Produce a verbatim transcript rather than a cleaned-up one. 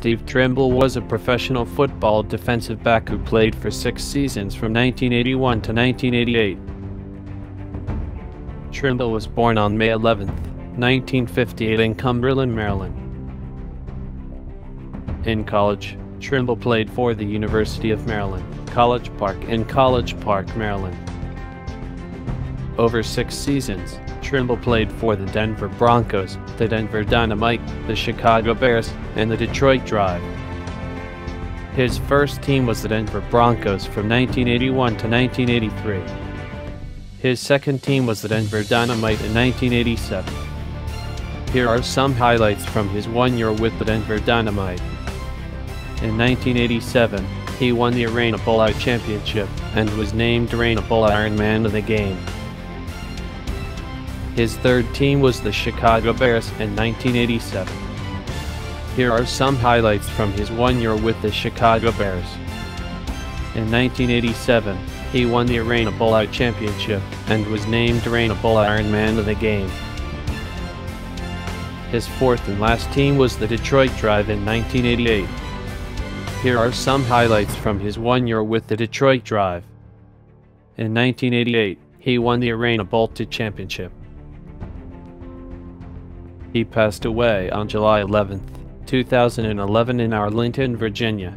Steve Trimble was a professional football defensive back who played for six seasons from nineteen eighty-one to nineteen eighty-eight. Trimble was born on May eleventh, nineteen fifty-eight in Cumberland, Maryland. In college, Trimble played for the University of Maryland, College Park in College Park, Maryland. Over six seasons, Trimble played for the Denver Broncos, the Denver Dynamite, the Chicago Bears, and the Detroit Drive. His first team was the Denver Broncos from nineteen eighty-one to nineteen eighty-three. His second team was the Denver Dynamite in nineteen eighty-seven. Here are some highlights from his one year with the Denver Dynamite. In nineteen eighty-seven, he won the ArenaBowl I championship and was named ArenaBowl Iron Man of the Game. His third team was the Chicago Bears in nineteen eighty-seven. Here are some highlights from his one year with the Chicago Bears. In nineteen eighty-seven, he won the ArenaBowl I championship and was named ArenaBowl Iron Man of the Game. His fourth and last team was the Detroit Drive in nineteen eighty-eight. Here are some highlights from his one year with the Detroit Drive. In nineteen eighty-eight, he won the ArenaBowl two championship. He passed away on July eleventh, two thousand eleven in Arlington, Virginia.